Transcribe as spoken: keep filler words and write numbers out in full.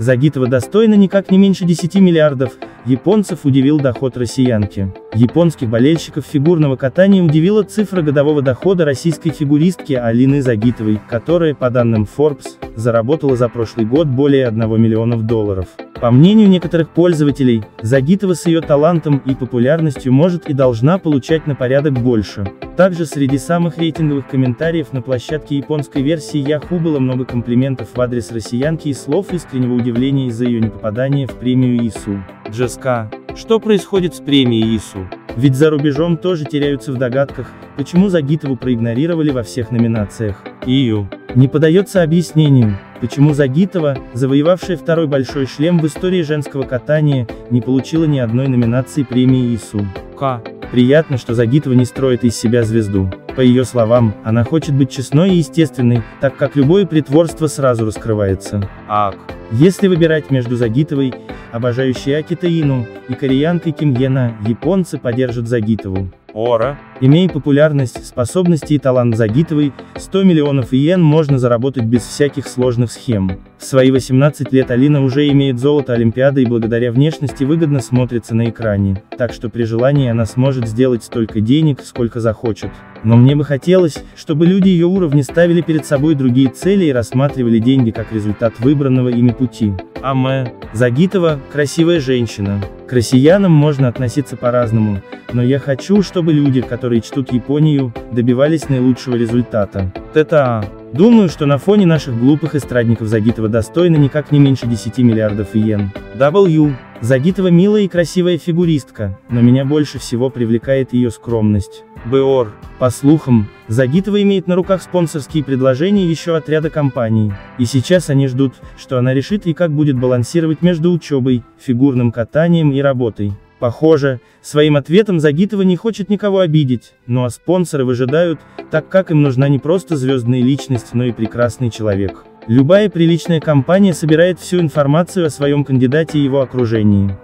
Загитова достойна никак не меньше десяти миллиардов, японцев удивил доход россиянки. Японских болельщиков фигурного катания удивила цифра годового дохода российской фигуристки Алины Загитовой, которая, по данным Forbes, заработала за прошлый год более одного миллиона долларов. По мнению некоторых пользователей, Загитова с ее талантом и популярностью может и должна получать на порядок больше. Также среди самых рейтинговых комментариев на площадке японской версии Yahoo было много комплиментов в адрес россиянки и слов искреннего удивления из-за ее непопадания в премию ИСУ. Джеска. Что происходит с премией ИСУ? Ведь за рубежом тоже теряются в догадках, почему Загитову проигнорировали во всех номинациях. И Ю. Не подается объяснению, почему Загитова, завоевавшая второй большой шлем в истории женского катания, не получила ни одной номинации премии ИСУ. К. Приятно, что Загитова не строит из себя звезду. По ее словам, она хочет быть честной и естественной, так как любое притворство сразу раскрывается. Ак. Если выбирать между Загитовой, обожающей акита-ину, и кореянкой Ким Ен А, японцы поддержат Загитову. Ора. Имея популярность, способности и талант Загитовой, сто миллионов иен можно заработать без всяких сложных схем. В свои восемнадцать лет Алина уже имеет золото Олимпиады и благодаря внешности выгодно смотрится на экране, так что при желании она сможет сделать столько денег, сколько захочет. Но мне бы хотелось, чтобы люди ее уровня ставили перед собой другие цели и рассматривали деньги как результат выбранного ими пути. Аме. Загитова – красивая женщина. К россиянам можно относиться по-разному, но я хочу, чтобы люди, которые чтут Японию, добивались наилучшего результата. ТТА. Думаю, что на фоне наших глупых эстрадников Загитова достойна никак не меньше десяти миллиардов иен. W. Загитова милая и красивая фигуристка, но меня больше всего привлекает ее скромность. Бор. По слухам, Загитова имеет на руках спонсорские предложения еще от ряда компаний, и сейчас они ждут, что она решит и как будет балансировать между учебой, фигурным катанием и работой. Похоже, своим ответом Загитова не хочет никого обидеть, ну а спонсоры выжидают, так как им нужна не просто звездная личность, но и прекрасный человек. Любая приличная компания собирает всю информацию о своем кандидате и его окружении.